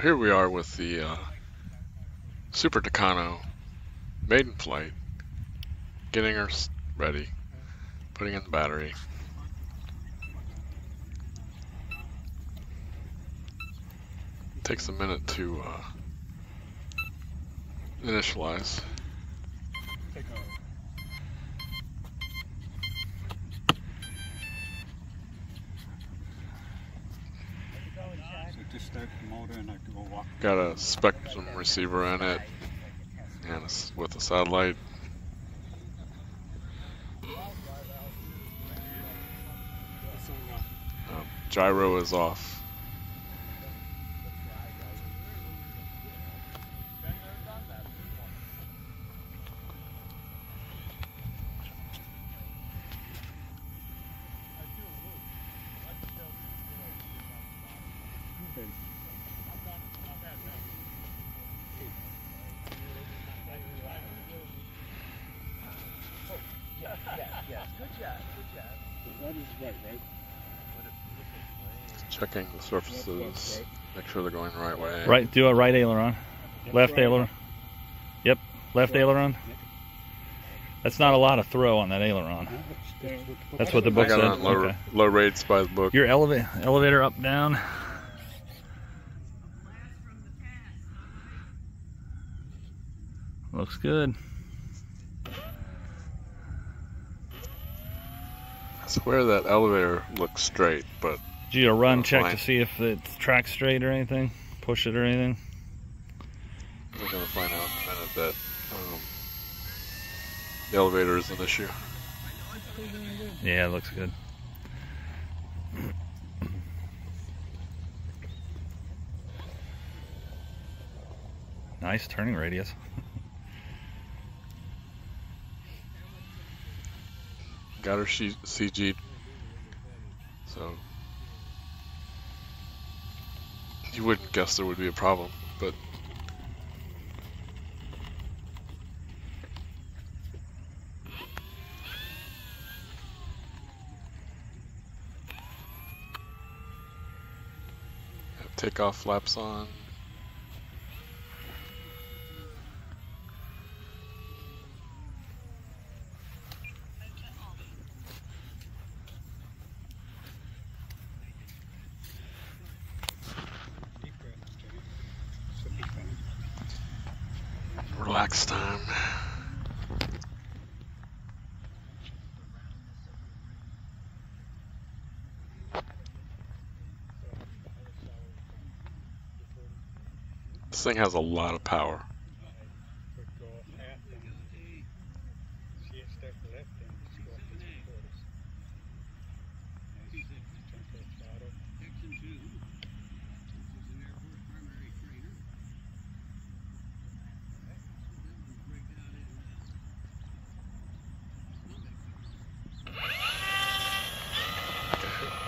here we are with the Super Tucano maiden flight, getting her ready, putting in the battery. Takes a minute to initialize. Got a Spektrum receiver in it, and it's with a satellite. Gyro is off. Yes, good job. The run is right? Checking the surfaces, make sure they're going the right way. Right, do a right aileron. Left aileron. Yep, left aileron. That's not a lot of throw on that aileron. That's what the book said. Okay. Low rates by the book. Your elevator up, down. Looks good. I swear that elevator looks straight, but... Did you run check to see if it tracks straight or anything? Push it or anything? We're going to find out in a minute that the elevator is an issue. Yeah, it looks good. Nice turning radius. Got her CG'd, so you wouldn't guess there would be a problem, but have takeoff flaps on. Relax time. This thing has a lot of power.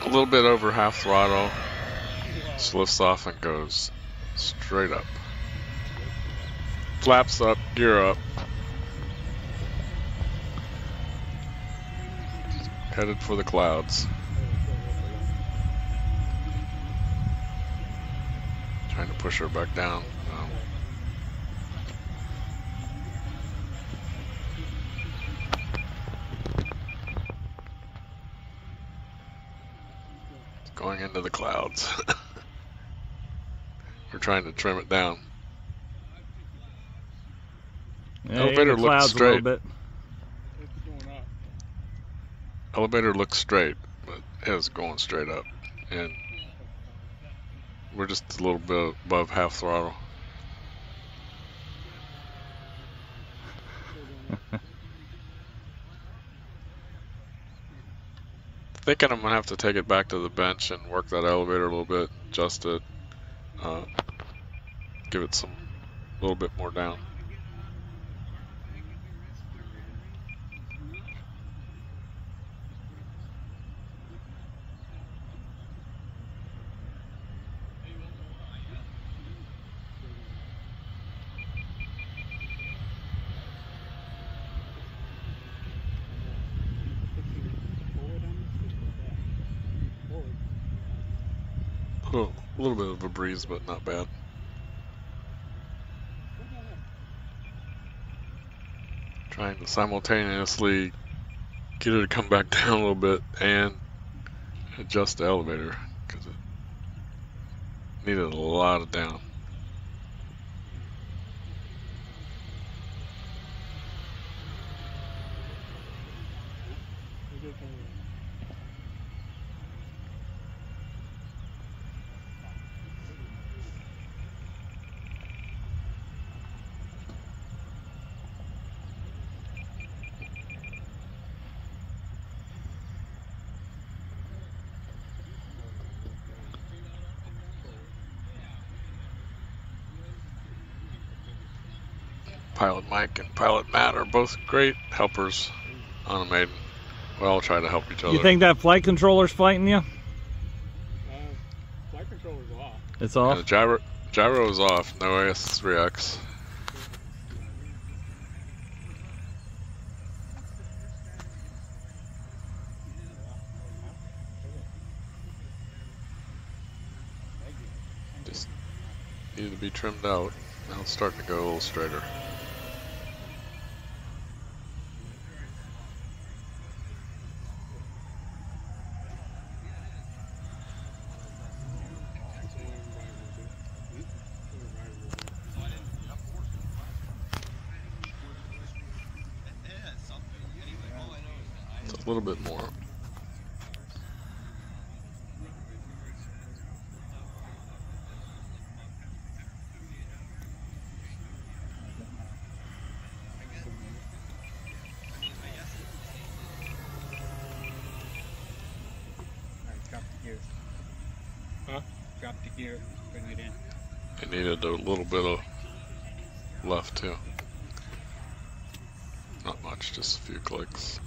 A little bit over half throttle, just lifts off and goes straight up. Flaps up, gear up. Headed for the clouds. Trying to push her back down. Going into the clouds. We're trying to trim it down. Yeah, elevator looks straight. Elevator looks straight, but it's going straight up, and we're just a little bit above half throttle. Thinking I'm gonna have to take it back to the bench and work that elevator a little bit, adjust it, give it a little bit more down. A little bit of a breeze, but not bad. trying to simultaneously get her to come back down a little bit and adjust the elevator because it needed a lot of down. Pilot Mike and Pilot Matt are both great helpers on a maiden. We all try to help each other. You think that flight controller's fighting you? Flight controller's off. It's off? Yeah, the gyro is off. No AS3X. Just need to be trimmed out. Now it's starting to go a little straighter. A little bit more. Huh? Drop the gear, bring it in. It needed a little bit of left too. Not much, just a few clicks.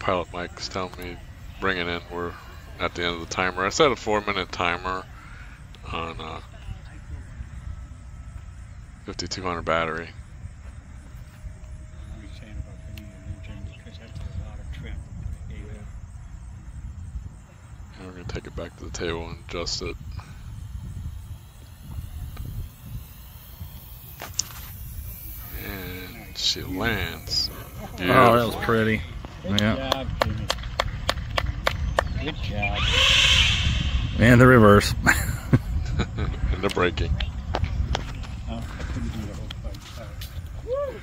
Pilot Mike's telling me bring it in. We're at the end of the timer. I set a 4-minute timer on a 5200 battery. And we're going to take it back to the table and adjust it. And she lands. Beautiful. Oh, that was pretty. Good job, Jimmy. Good job. And the reverse. And the braking. I couldn't do the whole fight. Woo!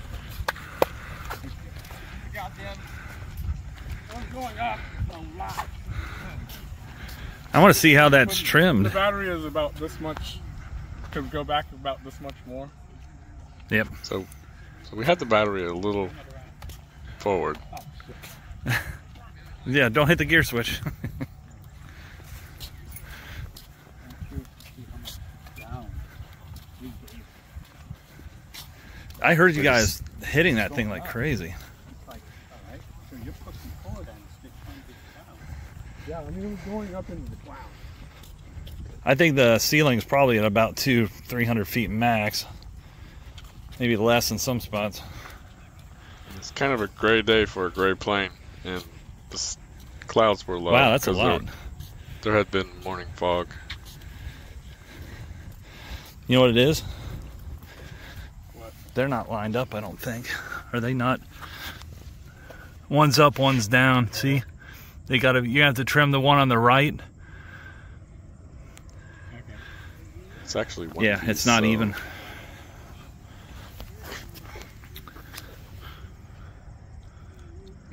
Goddamn. I'm going up a lot. I want to see how that's trimmed. The battery is about this much. Could go back about this much more. Yep. So we had the battery a little forward. Yeah, don't hit the gear switch. I heard you guys hitting that thing like crazy. Yeah, I mean, going up into the clouds. I think the ceiling's probably at about 200-300 feet max, maybe less in some spots. It's kind of a gray day for a gray plane, and the clouds were low. Wow, that's a lot. There had been morning fog. You know what it is? What? They're not lined up, I don't think. Are they not? One's up, one's down. See, they got to. You have to trim the one on the right. Okay. It's actually one. Yeah, piece, it's not even.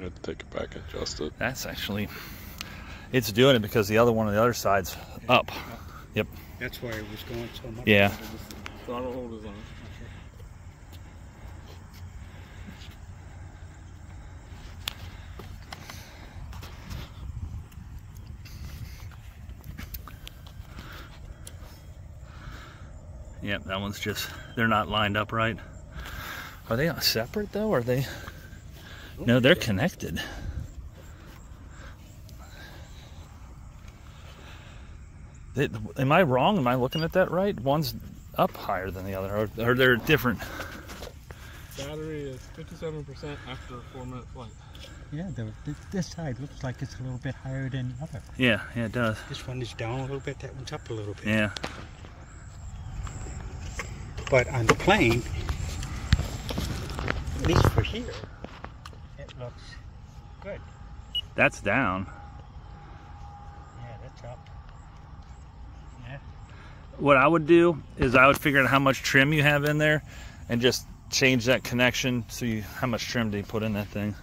To take it back and adjust it. That's actually, it's doing it because the other one on the other side's up. Yep. That's why it was going so much. Yeah. Throttle holders on it. Yep, that one's just, they're not lined up right. Are they separate though? Or are they? No, they're connected. Am I wrong? Am I looking at that right? One's up higher than the other, or they're different. Battery is 57% after a 4-minute flight. Yeah, this side looks like it's a little bit higher than the other. Yeah, yeah, it does. This one is down a little bit, that one's up a little bit. Yeah. But on the plane, at least for here, it looks good. That's down. Yeah, that's up. Yeah. What I would do is I would figure out how much trim you have in there and just change that connection so you, how much trim do you put in that thing?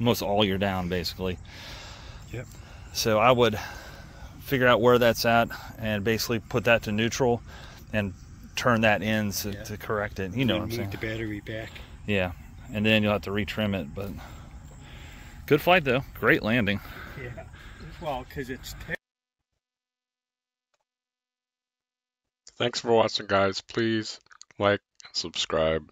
Almost all you're down basically. Yep. So I would figure out where that's at and basically put that to neutral and turn that in so, yeah, to correct it. You know what I'm saying? Move the battery back. Yeah, and then you'll have to retrim it. But good flight though. Great landing. Yeah. Well, because it's. Thanks for watching, guys. Please like and subscribe.